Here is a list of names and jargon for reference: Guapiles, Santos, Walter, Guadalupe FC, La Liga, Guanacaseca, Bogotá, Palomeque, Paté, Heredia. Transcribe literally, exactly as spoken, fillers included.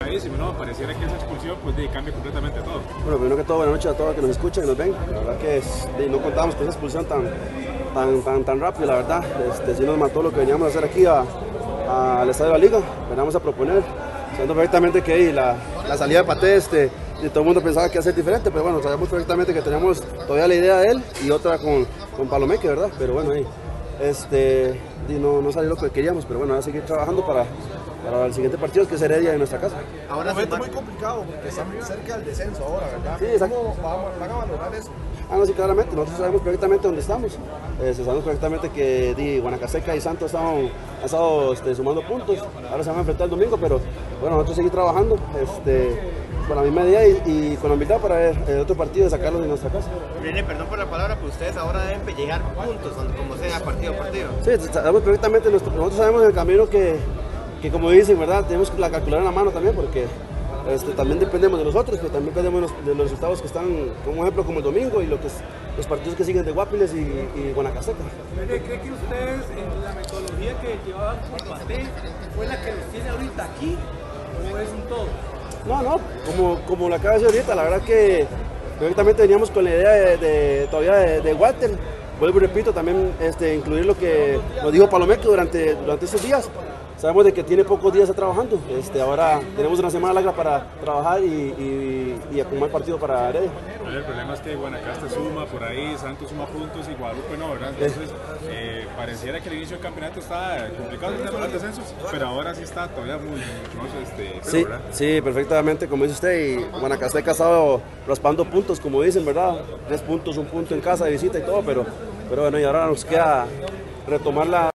Clarísimo, ¿no? Pareciera que esa expulsión pues cambia completamente todo. Bueno, primero que todo, buenas noches a todos los que nos escuchan y nos ven. La verdad que es, no contábamos con esa expulsión tan, tan, tan, tan rápida, la verdad. Este, sí nos mató lo que veníamos a hacer aquí al estadio de La Liga. Veníamos a proponer, sabiendo perfectamente que ahí la, la salida de Paté, este, y todo el mundo pensaba que iba a ser diferente, pero bueno, sabemos perfectamente que teníamos todavía la idea de él y otra con, con Palomeque, ¿verdad? Pero bueno, ahí este, no, no salió lo que queríamos, pero bueno, ahora seguir trabajando para, para el siguiente partido, que es Heredia en nuestra casa. Ahora es muy complicado, porque estamos cerca del descenso ahora, ¿verdad? Sí, exacto. ¿Cómo van a valorar eso? Ah, no, sí, claramente, nosotros sabemos perfectamente dónde estamos, eh, sabemos perfectamente que di, Guanacaseca y Santos han estado este, sumando puntos, ahora se van a enfrentar el domingo, pero bueno, nosotros seguir trabajando, este... con la misma idea y, y con la humildad para ver el otro partido y sacarlos de nuestra casa. René, perdón por la palabra, pero ustedes ahora deben pellejar puntos, como sea partido a partido. Sí, sabemos perfectamente, nosotros sabemos el camino que, que como dicen, ¿verdad? Tenemos la calculadora en la mano también, porque este, también dependemos de nosotros, pero también dependemos de los resultados que están, como ejemplo, como el domingo y lo que es, los partidos que siguen de Guapiles y, y Guanacaseca. René, ¿cree que ustedes en la metodología que llevaban con Paté fue la que los tiene ahorita aquí o es un todo? No, no, como, como lo acaba de decir ahorita, la verdad que perfectamente veníamos con la idea de, de, todavía de, de Walter. Vuelvo y repito, también este, incluir lo que nos dijo Palomeque durante, durante estos días. Sabemos de que tiene pocos días trabajando, este, ahora tenemos una semana larga para trabajar y, y, y acumular partido para Heredia. El problema es que Guanacaste suma por ahí, Santos suma puntos y Guadalupe no, ¿verdad? Entonces eh, pareciera que el inicio del campeonato está complicado en descensos, pero ahora sí está todavía muy mucho este, sí, ¿verdad? Sí, perfectamente, como dice usted, y Guanacaste ha estado raspando puntos, como dicen, ¿verdad? Tres puntos, un punto en casa de visita y todo, pero, pero bueno, y ahora nos queda retomar la...